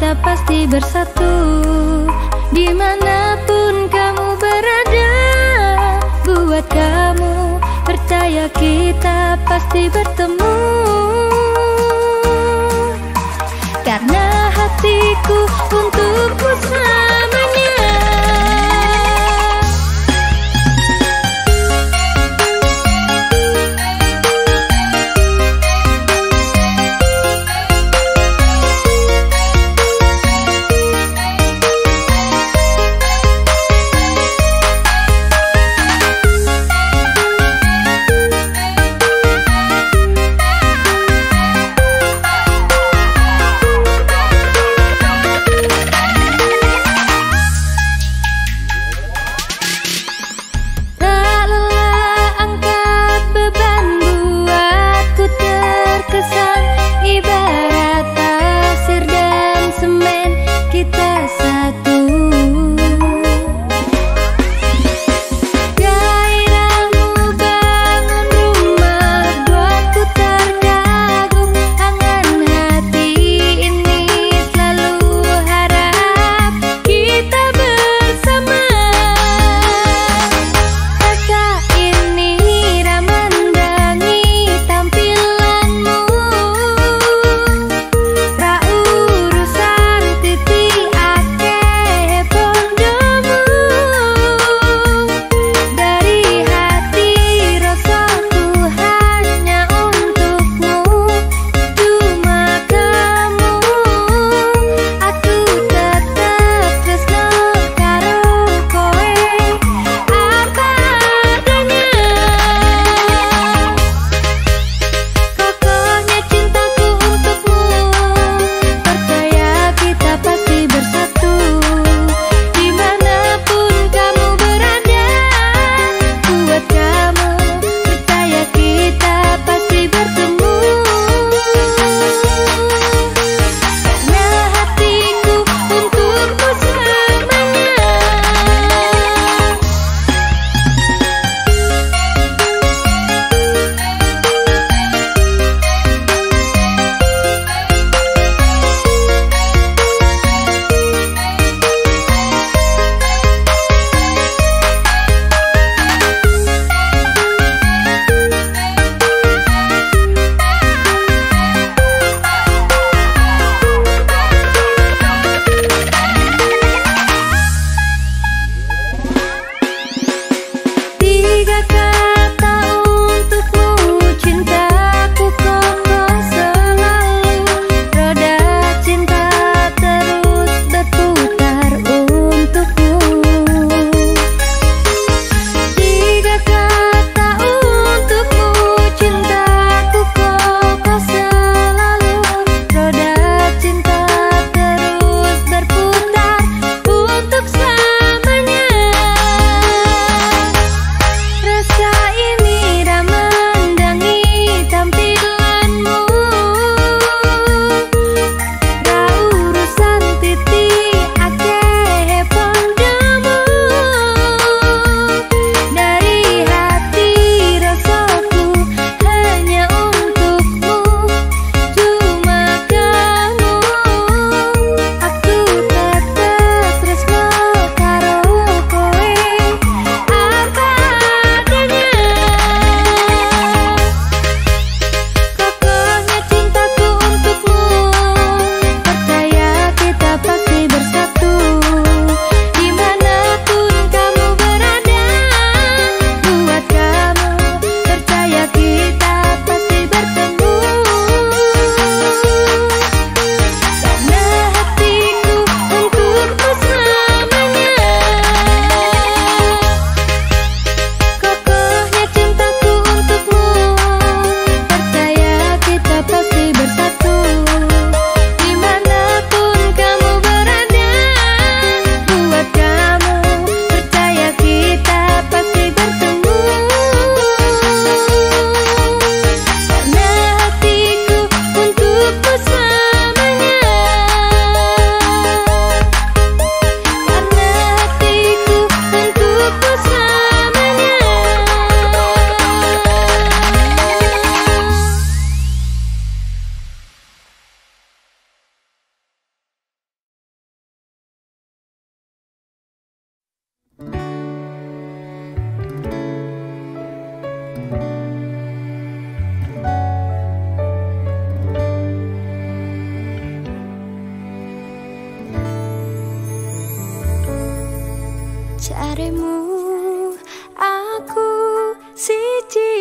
kita pasti bersatu dimanapun kamu berada. Buat kamu percaya, kita pasti bertemu. Karena hatiku untukmu selamanya.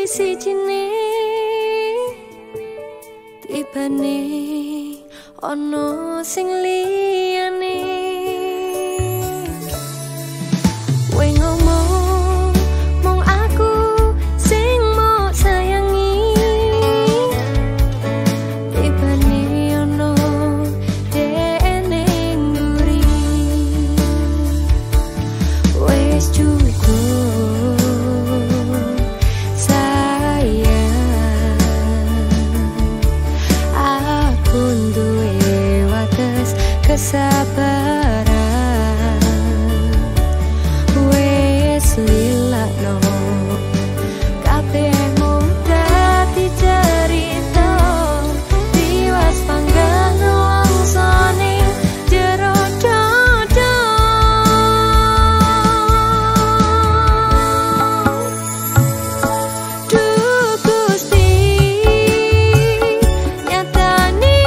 sijine tibane ana sing liyane kowe ngomong mung aku sing mau sayangi tibane ana dene nguri wis cukup kesabaran wes lilakno kabeh muda dicerita tiwas panggang langsane jero dodo duh Gusti nyatani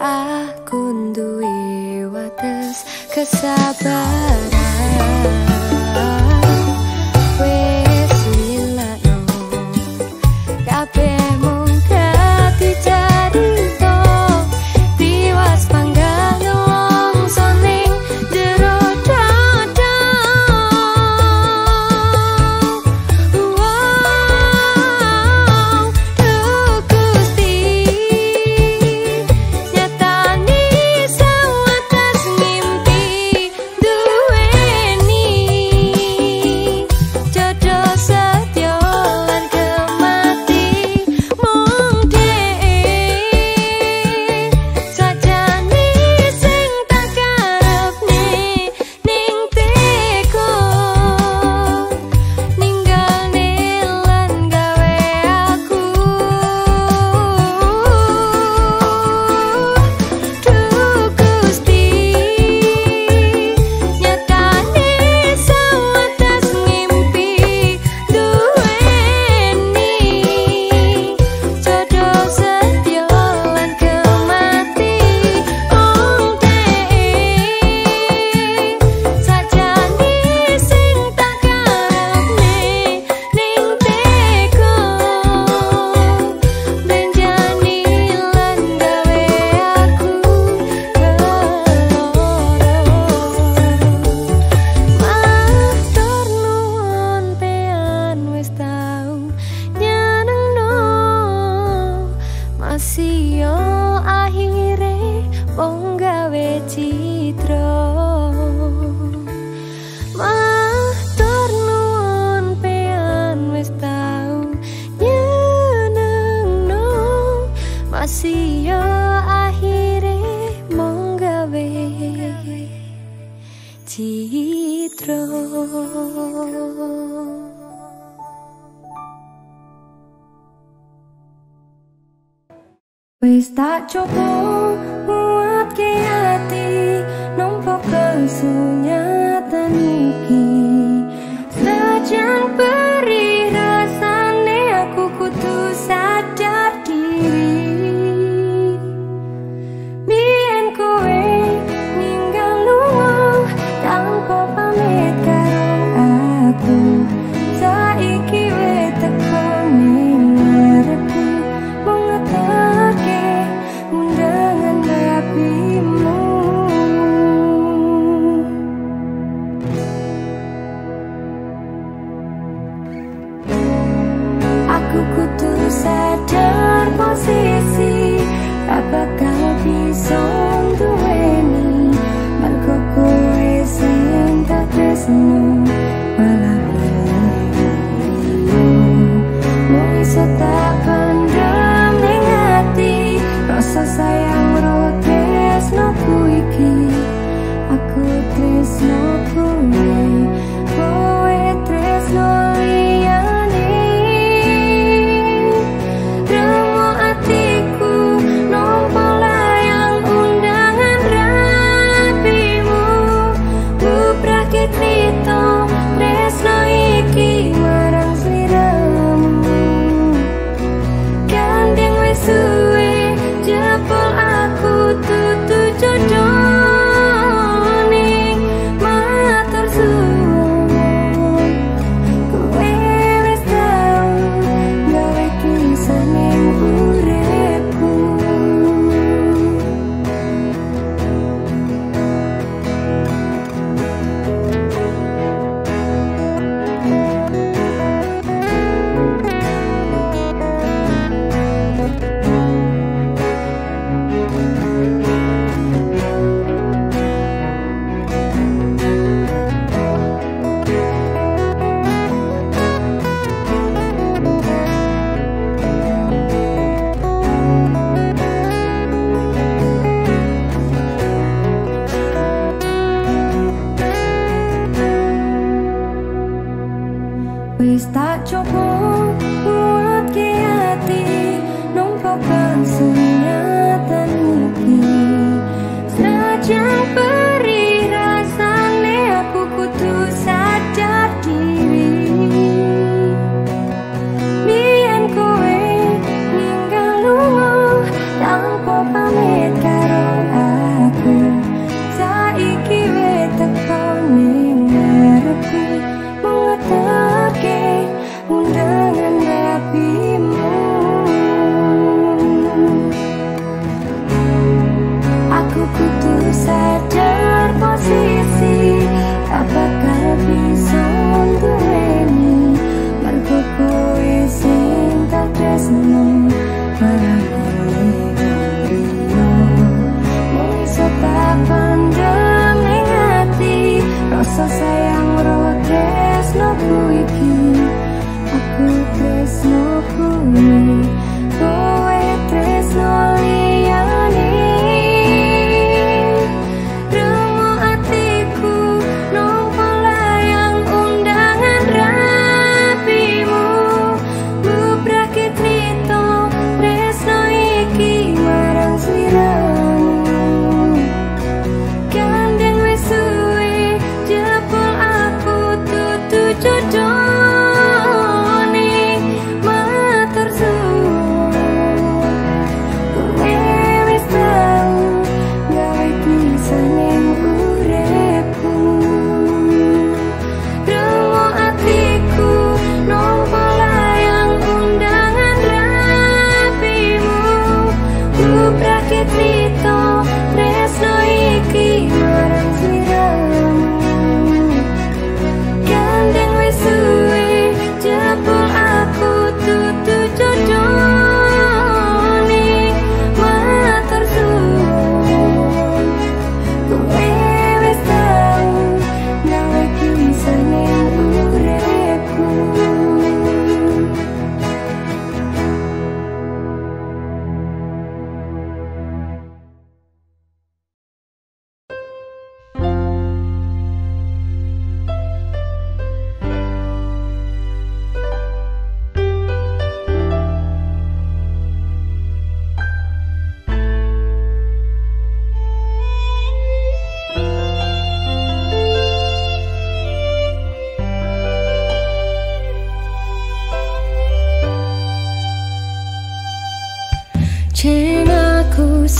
aku duwe wates kesabaran siyo akhire wong gawe citra matur nuwun pean wis tau nyenengno masih yo akhire mung gawe citra. Wis tak cukup nguatke ati nampa kesunyatan iki sejan perih rasane aku kudu sadar diri biyen kowe ninggal lunga tanpa pamit karo aku saiki wis teko ngarepku mengetak undangan rapimu.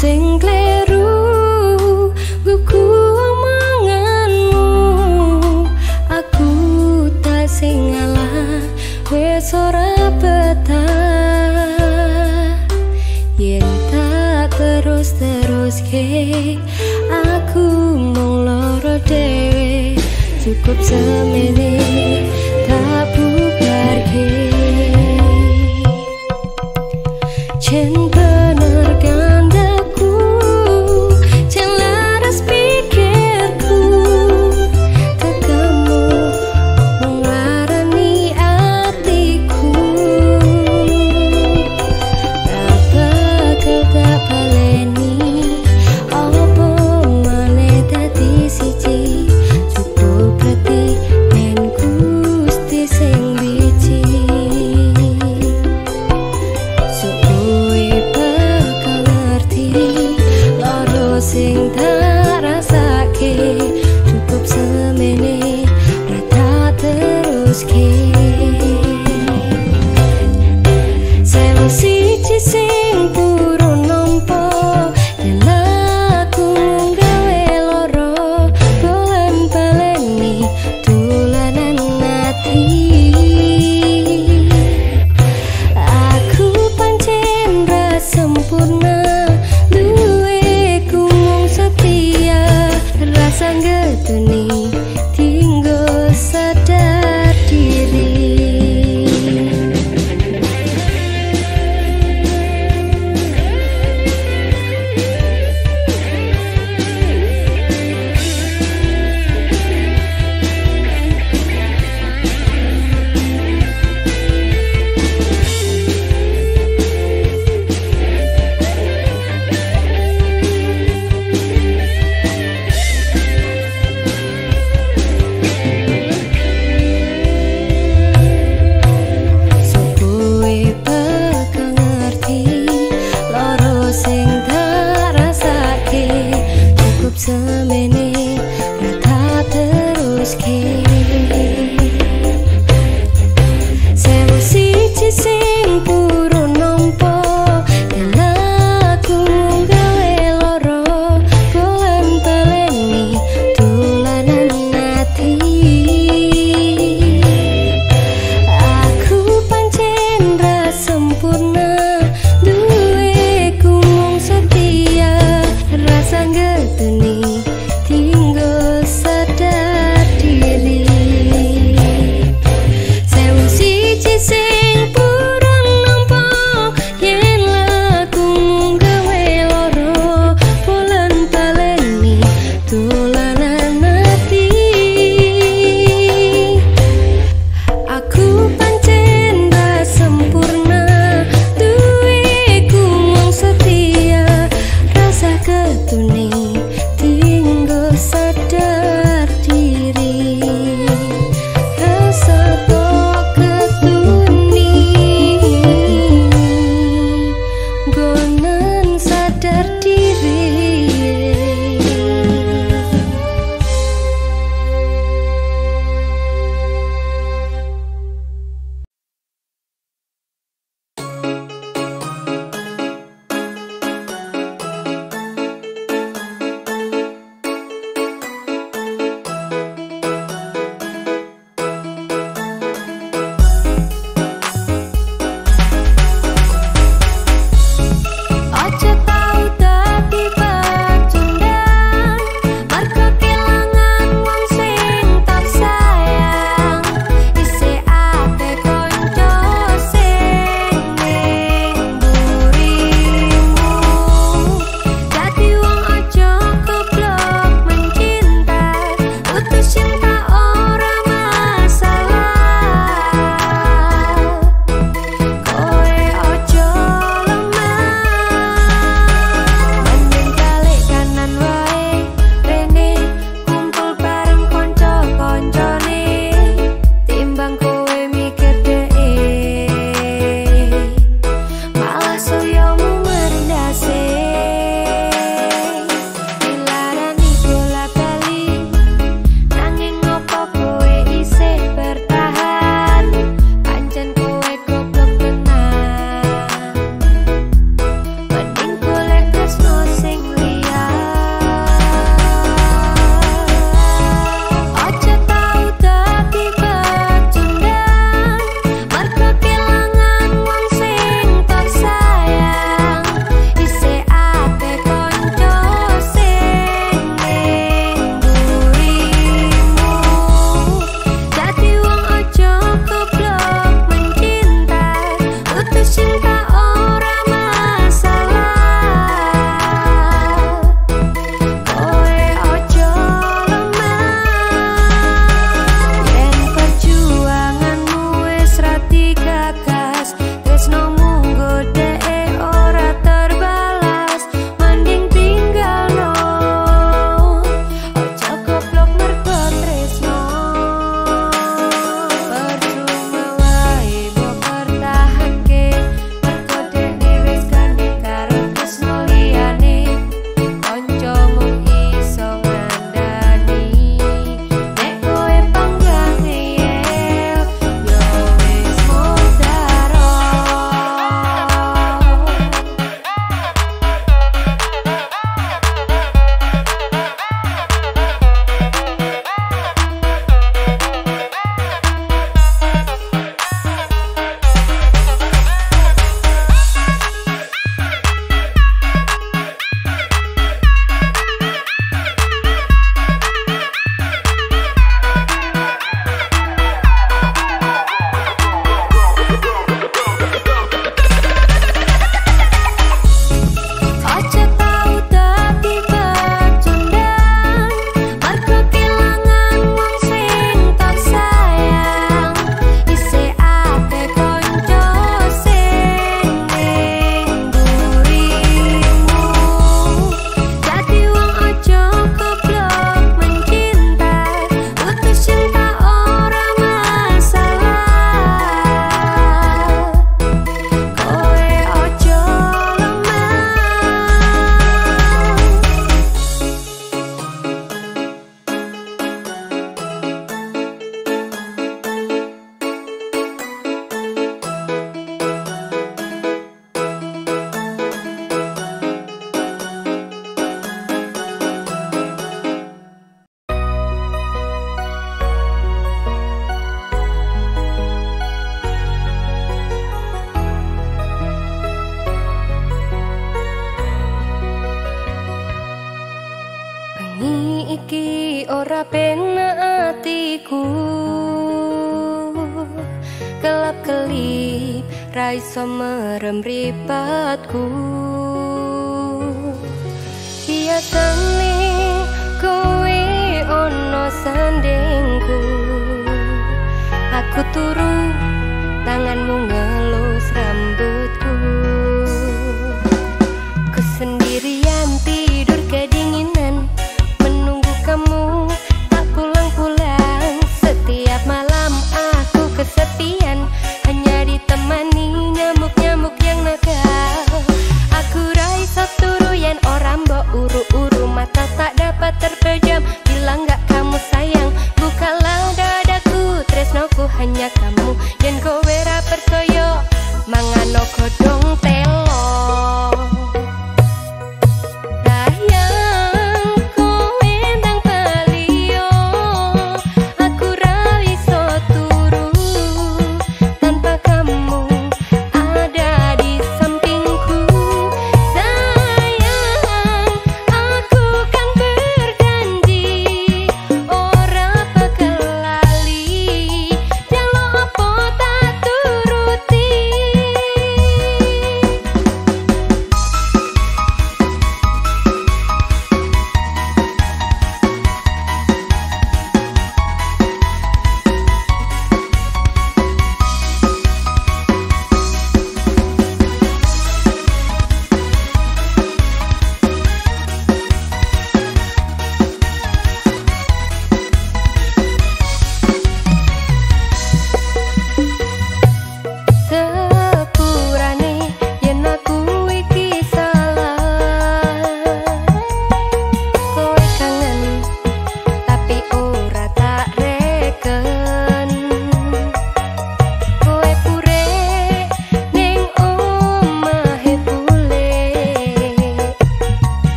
sing kleru guku omonganmu, aku tak sing ngalah wis ora betah yen tak terus-teruske aku mung lara dhewe, cukup semene tak bubarke cinta. Tinggal sadar diri. Bengi iki ora penak atiku, kelap-kelip ra iso merem ripatku. Biasane kowe ono sandingku, aku turu tanganmu ngelus rambutku. Ku sendirian tidur kedinginan, menunggu kamu tak pulang-pulang. Setiap malam aku kesepian, hanya ditemani nyamuk-nyamuk yang nakal. Aku rai saturu yang orang mbok uru-uru, mata tak dapat terpejam bila nggak kamu sayang. Bukalah dadaku, tresnoku hanya kamu, dan kowe ra percaya mangano godhong telo.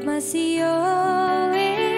Masih owe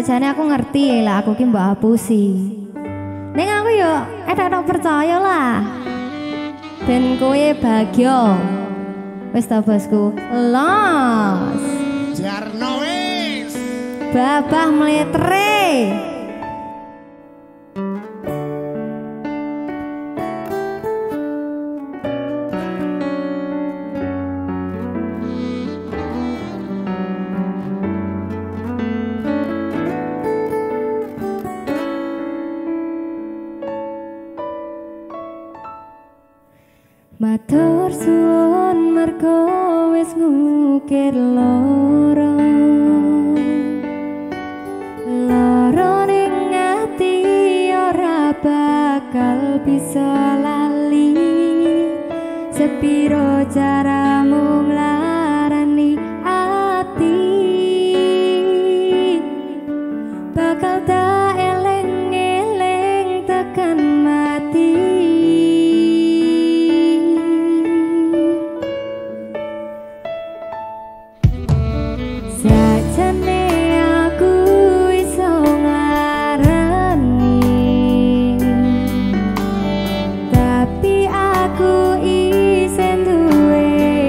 sajane aku ngerti lah aku ki mbok hapusi. Ning aku yo etok percaya lah. Ben kowe bagyo. Wis ta bosku, los. Jarno wis. Babah meletre. Matur suwun mergo wis ngukir loro ning ati ora bakal bisa lali. Sepiro caramu nglarani ati bakal tak eleng-eleng tekan mati. Aku isen duwe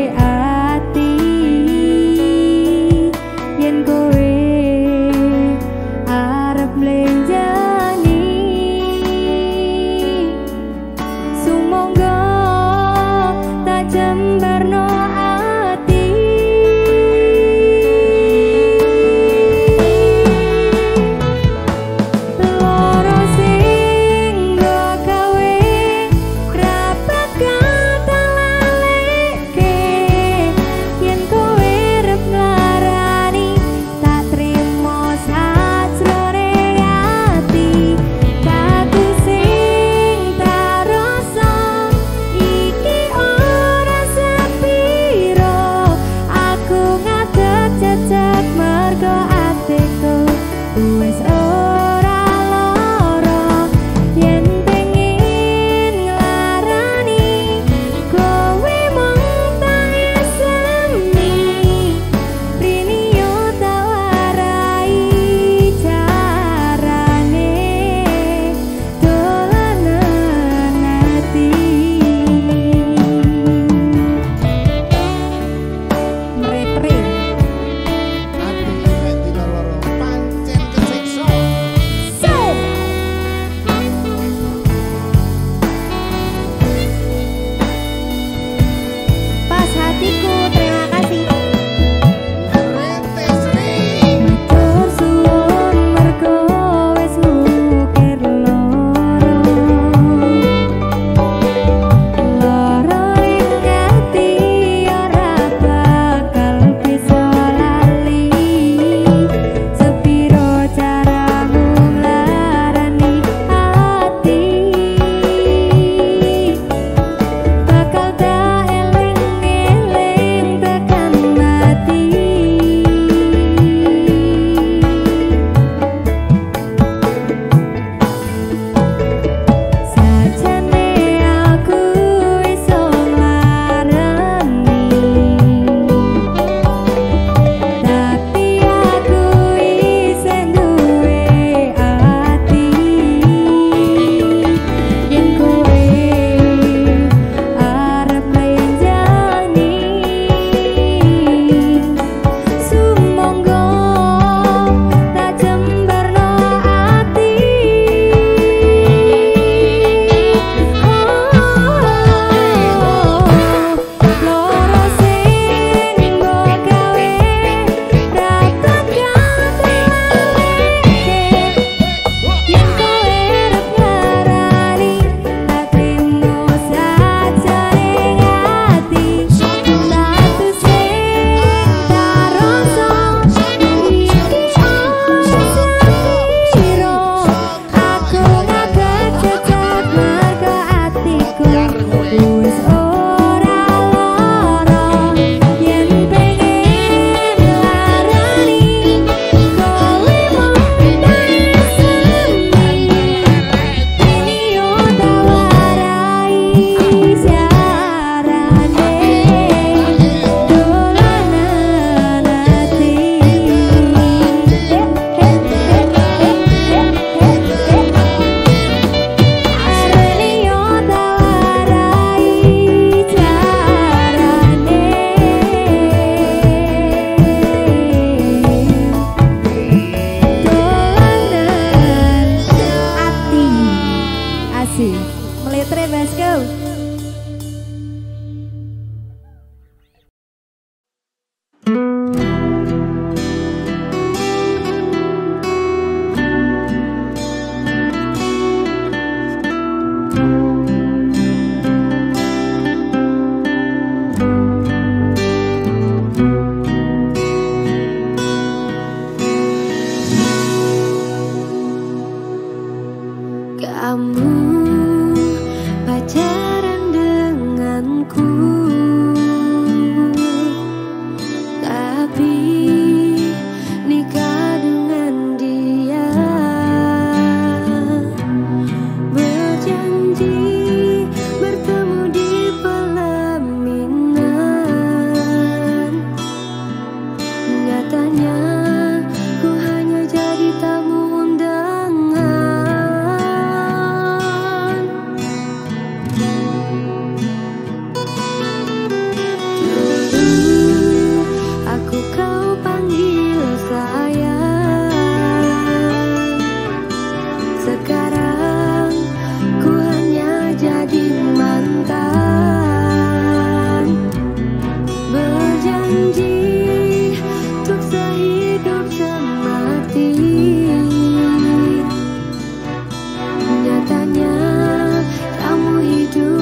let's go. Nyatanya kamu hidup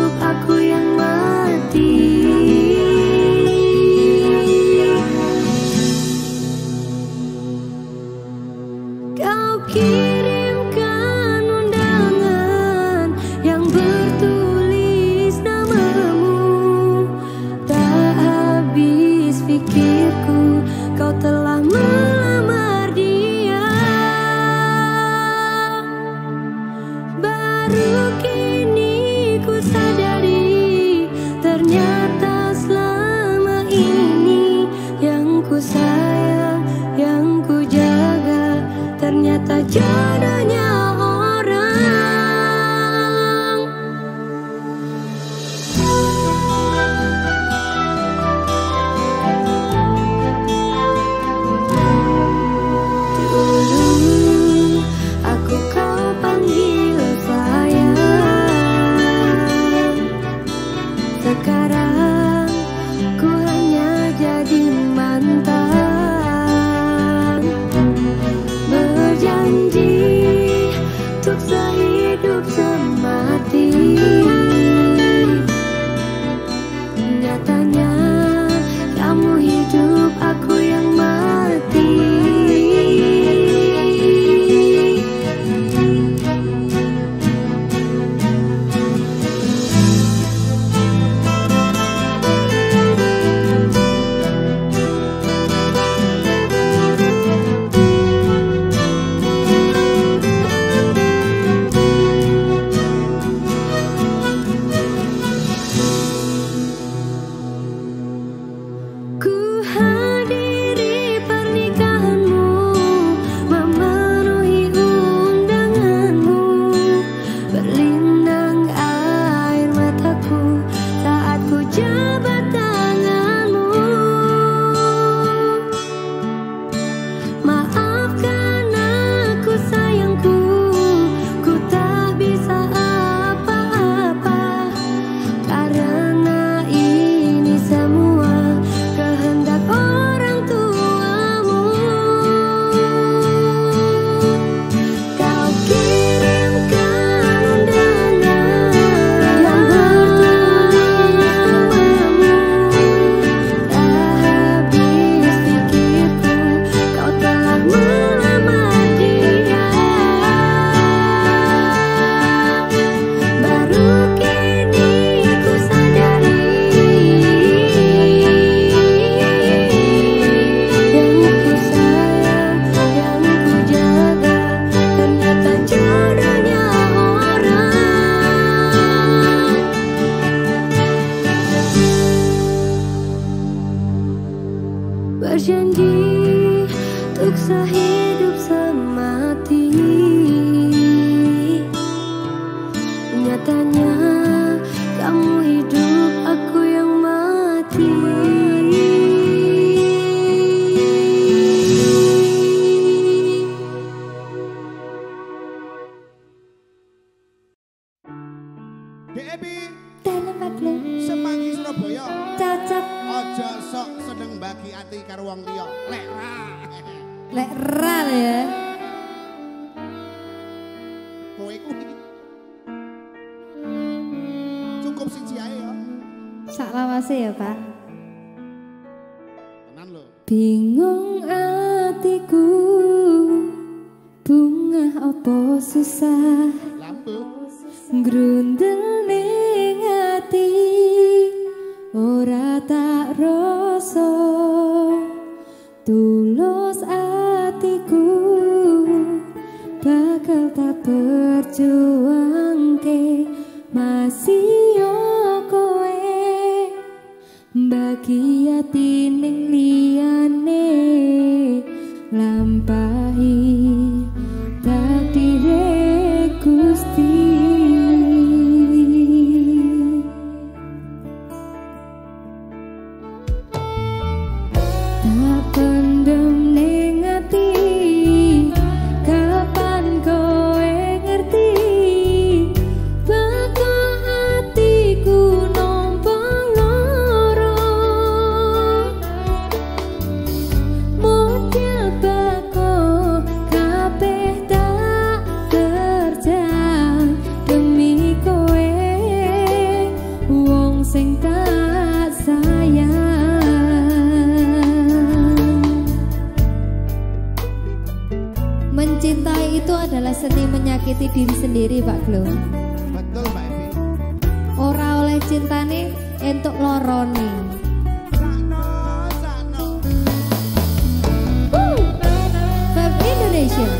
Iri Semanggi Surabaya. Cocok. Ojo sok seneng bagi ati karo wong liya. Lek ra. Lek ra ya. Kowe kuwi. Cukup siji ae ya. Sak lawase ya, Pak. Tenan lho. Bingung atiku. Bungah apa susah. Lampu. Grundel ning ati ora tak rasa tulus atiku bakal tak perjuangke masih yo kowe bagi ati ning liyane lampahi takdire Gusti. Mencintai itu adalah seni menyakiti diri sendiri, Pak Glo. Betul, Mbak Evi. Ora oleh cintane entuk lorone. Sakno. Club Indonesia.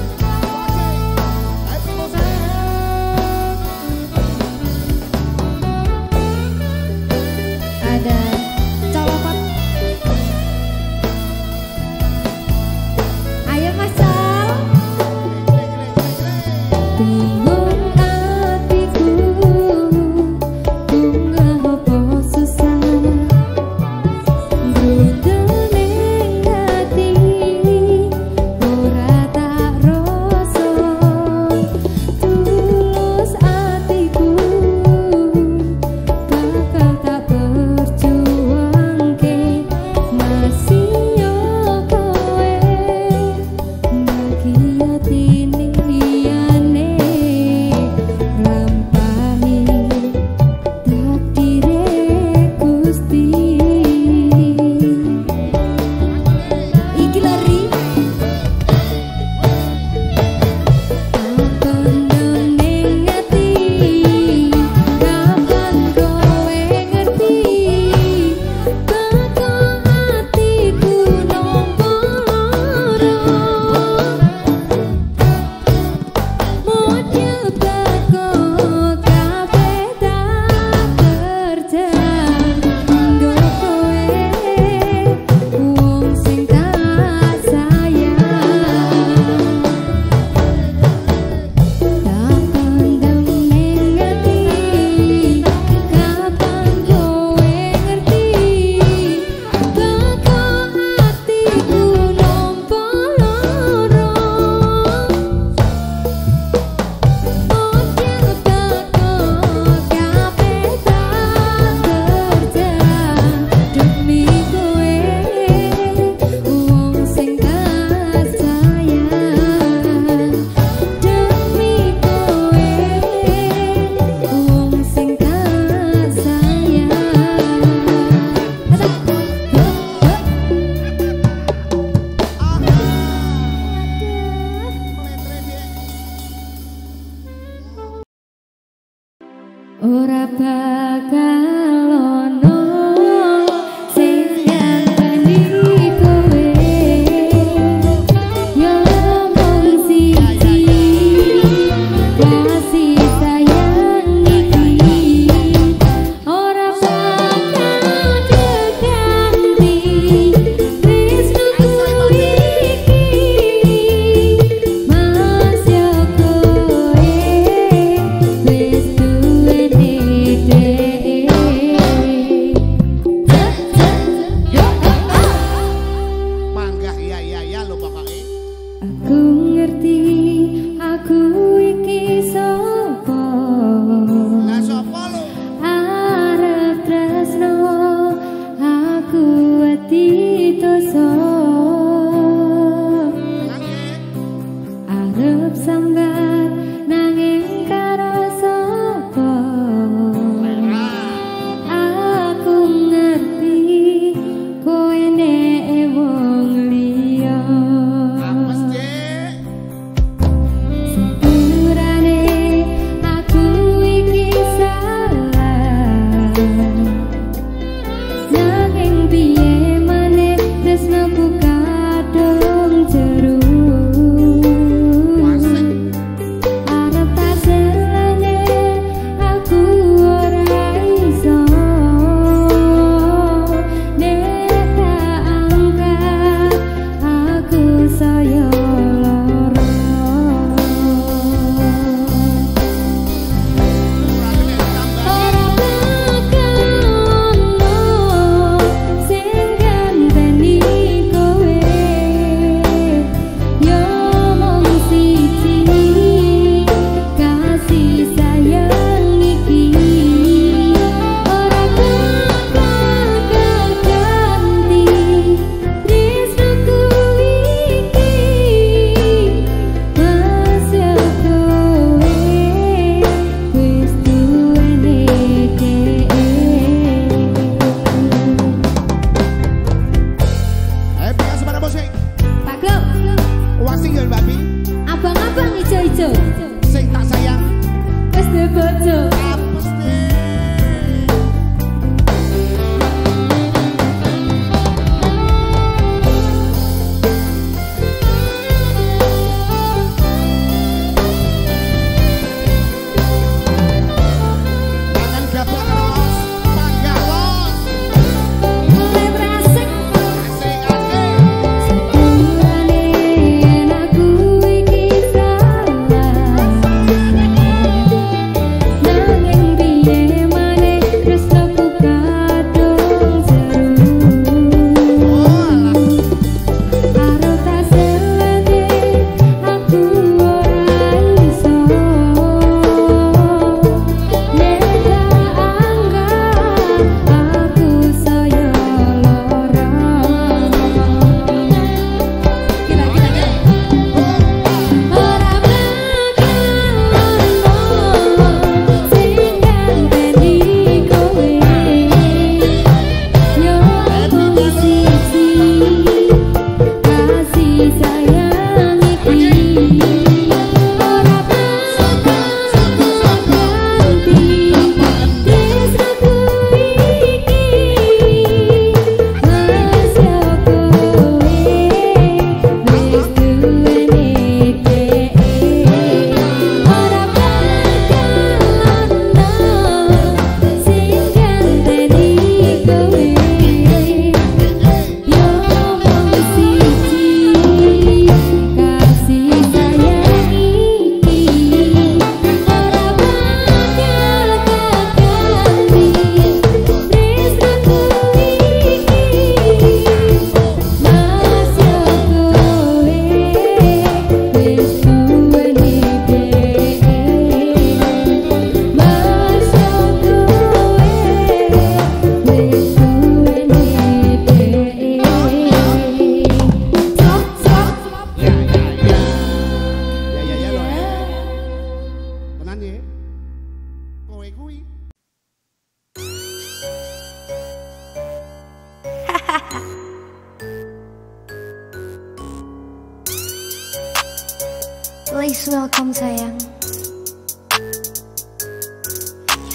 Please welcome sayang.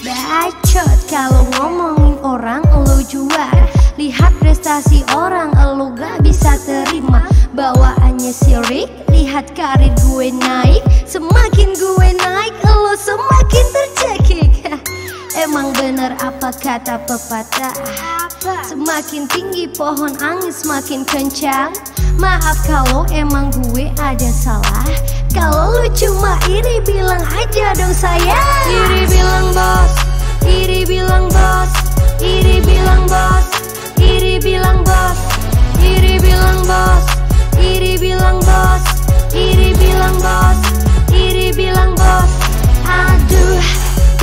Bacot kalau ngomongin orang lo juara. Lihat prestasi orang lo gak bisa terima. Bawaannya sirik, lihat karir gue naik. Semakin gue naik lo semakin tercekik. Emang bener apa kata pepatah, semakin tinggi pohon angin semakin kencang. Maaf kalau emang gue ada salah, kalau lu cuma iri bilang aja dong sayang. Iri bilang bos, iri bilang bos, iri bilang bos, iri bilang bos, iri bilang bos, iri bilang bos, iri bilang bos, iri bilang bos. Aduh,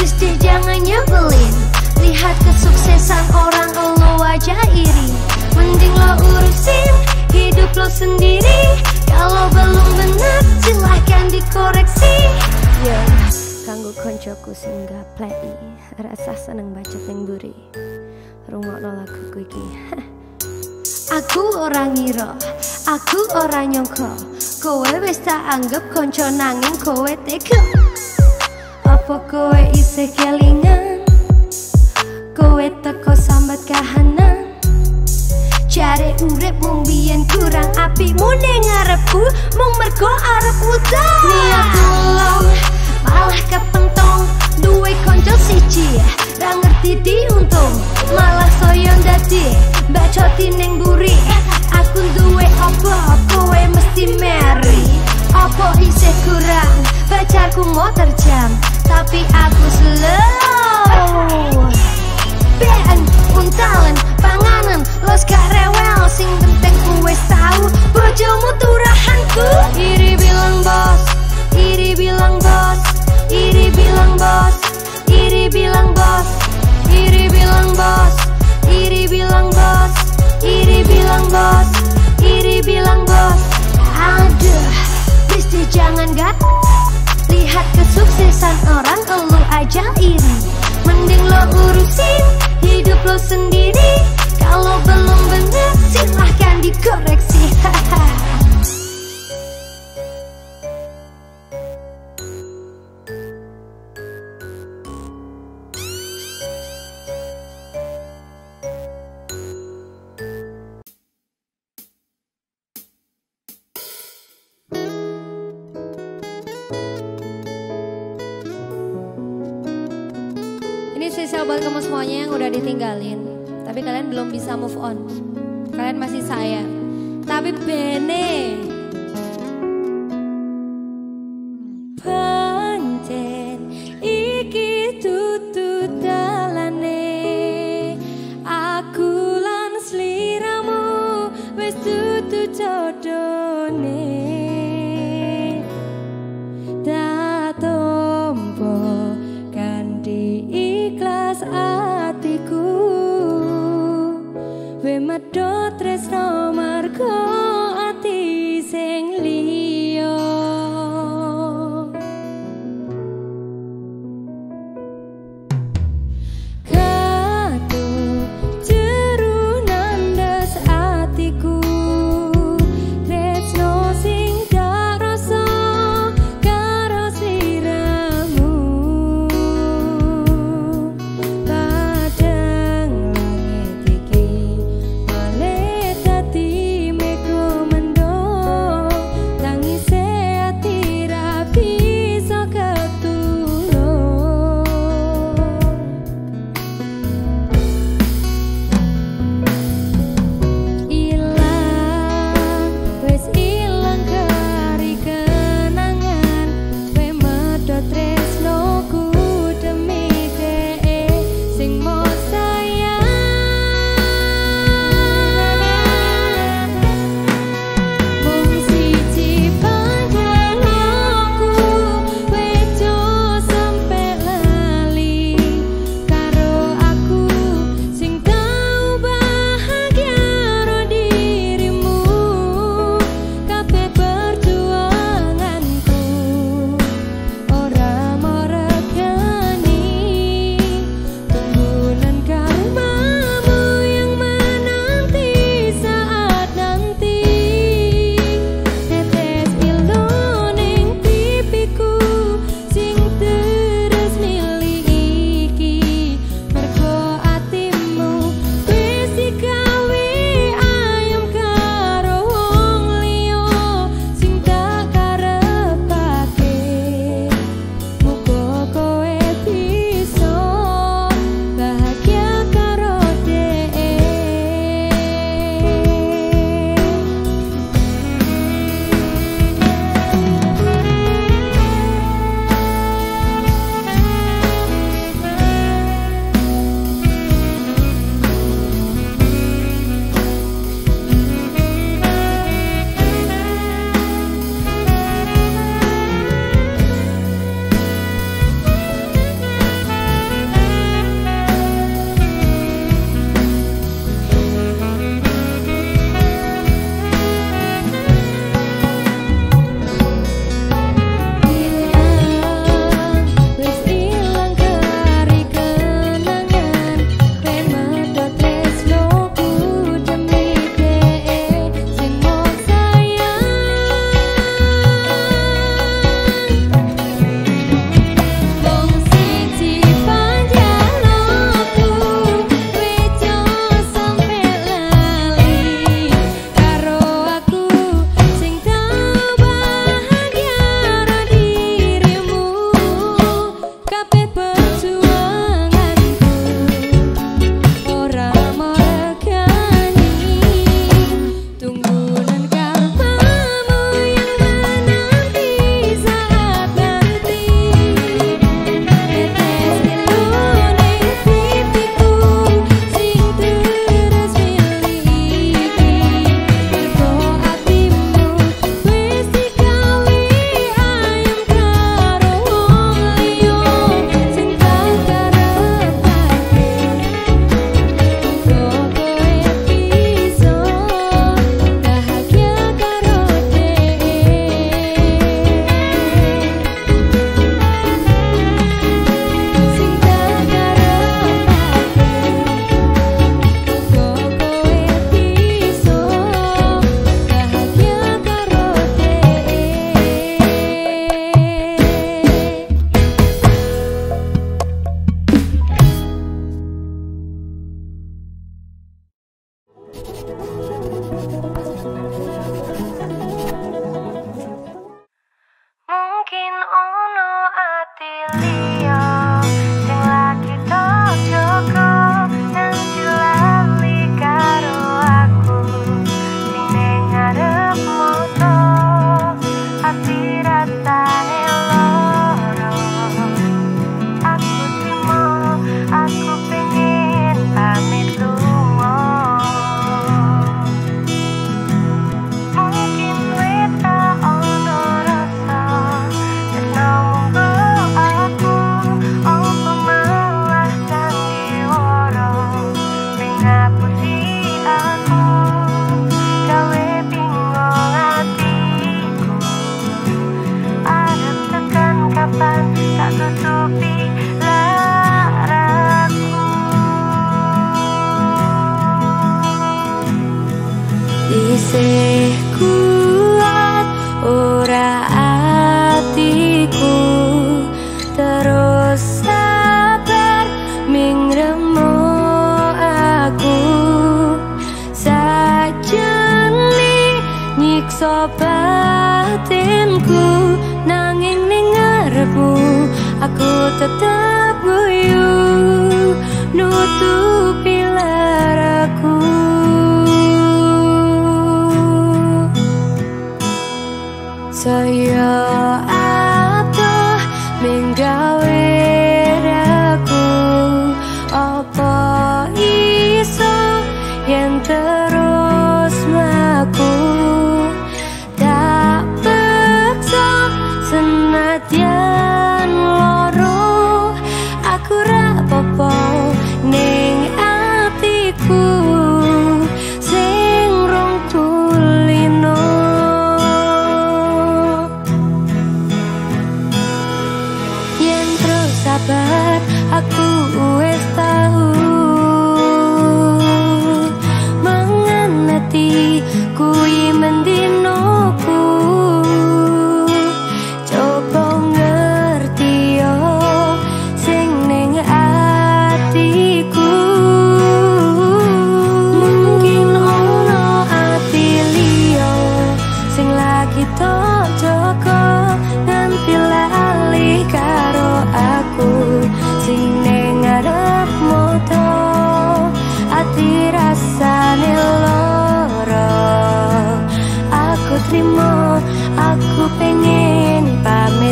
please deh jangan nyebelin. Lihat kesuksesan orang lu aja iri. Mending lo urusin hidup lo sendiri. Kalau belum benar silahkan dikoreksi. Yo, kanggo koncoku sing gapleki, rasa seneng bacot ning buri. Rungokno lagu kuwi iki. Aku orang ngira, aku orang nyangka, kowe wis tak anggap konco nanging kowe tekem. Apa kowe isih kelingan? Kowe teko sambat kahanan. Cari urip mung biyen kurang api, mune ngarepku mung mergo arep udan. Niat tulung malah kepentong, duwe konco siji ra ngerti diuntung, malah soyon dadi bacoti ning buri. Aku duwe opo kowe mesti meri. Opo isih kurang, pacarku mau terjam, tapi aku slow. Ben untalen panganan los gak rewel, sing penting kuwes tahu bojomu turahanku. Iri bilang bos, iri bilang bos, iri bilang bos, iri bilang bos, iri bilang bos, iri bilang bos, iri bilang bos, iri bilang bos. Aduh, please jangan gat. Lihat kesuksesan orang elu aja iri. Mending lo urusin hidup lo sendiri. Kalau belum benar silahkan dikoreksi. Spesial buat kamu semuanya yang udah ditinggalin, tapi kalian belum bisa move on. Kalian masih sayang, tapi bene. Pancen iki tutu dalane, aku lan sliramu wis tutu jodone. Medo tresno margo ati sing liya. Kato jeru nandes atiku, tresno sing gak rasa karo sliramu. Kadang langit iki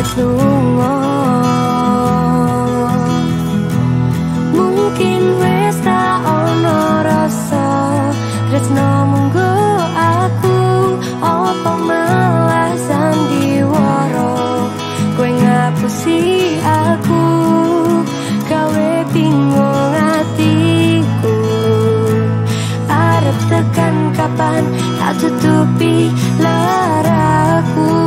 tungo. Mungkin wis tak ono rasa tresno munggo aku apa malah sandiwara kowe ngapusi aku gawe bingung atiku arep tekan kapan tak tutupi laraku.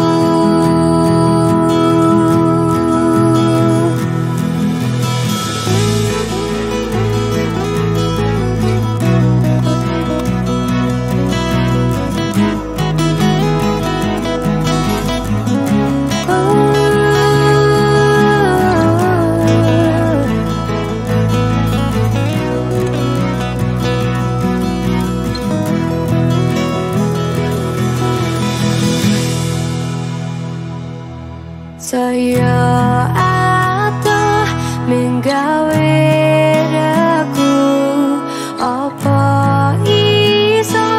Saya atuh menggawe aku apa iso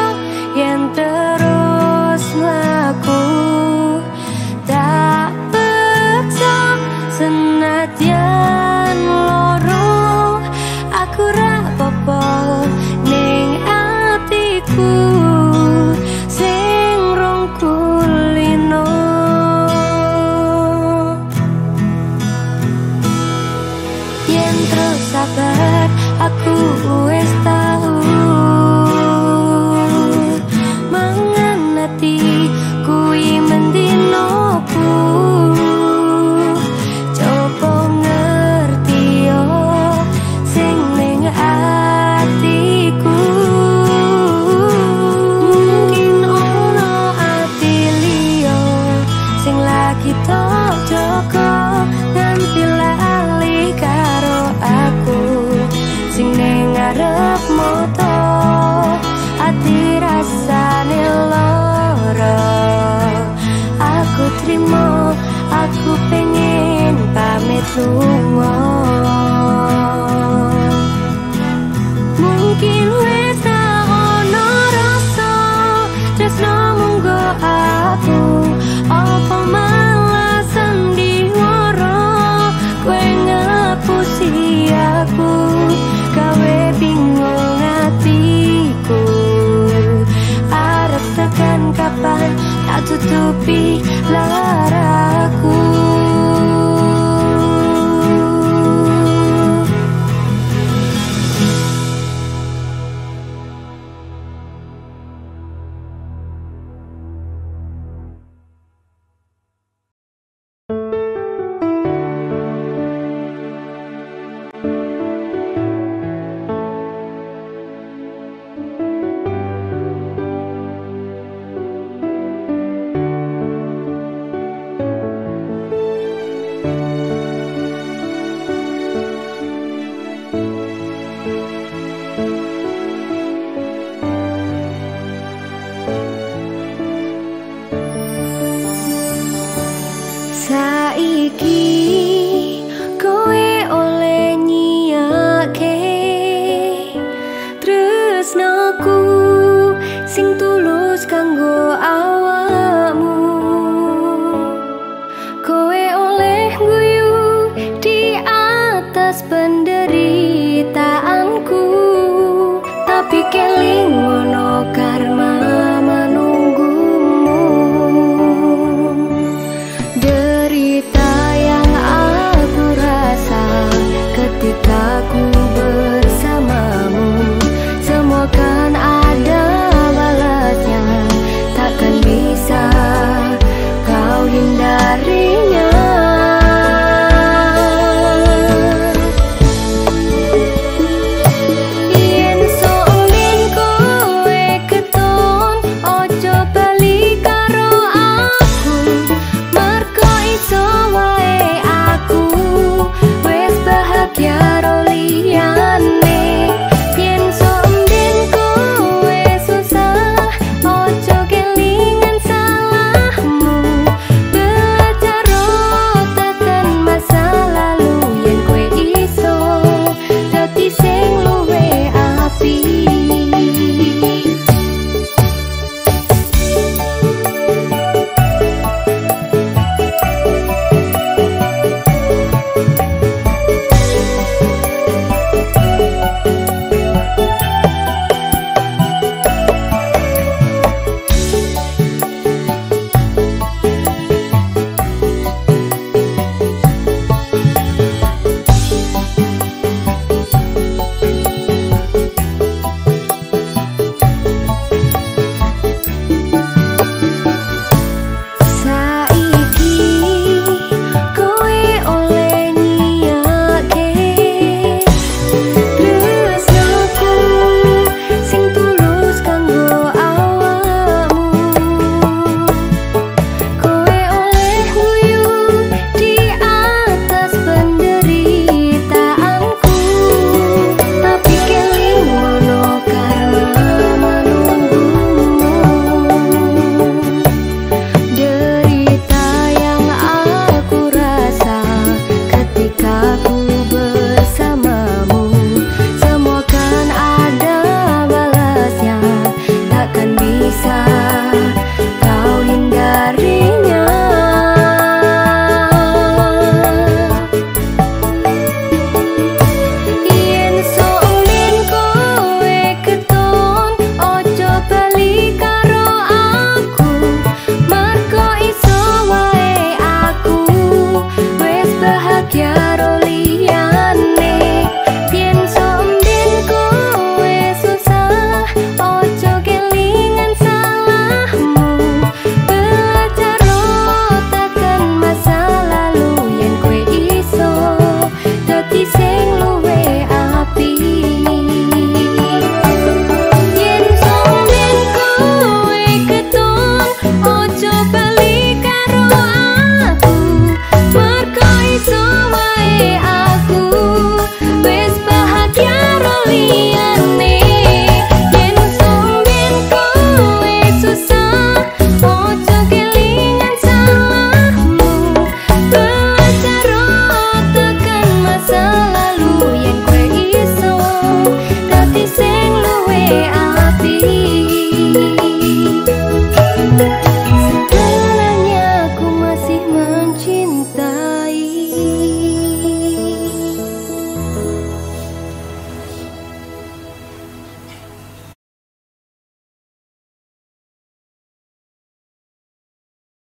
yang terus laku tak peksa senadyan loro aku ra apa-apa ning atiku sing rongkulino. Terus sabar aku wis tahu mangan ati kuwi mendinoku coba ngerti yo sing ning atiku mungkin ono ati liyo sing lagi tok joko nganti lali karo aku sing ning ngarep moto ati rasane lara aku trimo aku pengen pamit lunga mungkin wis tak ono rasa tresno munggo aku apa malah sandiwara kowe ngapusi aku gawe bingung atiku arep tekan kapan tak tutupi laraku.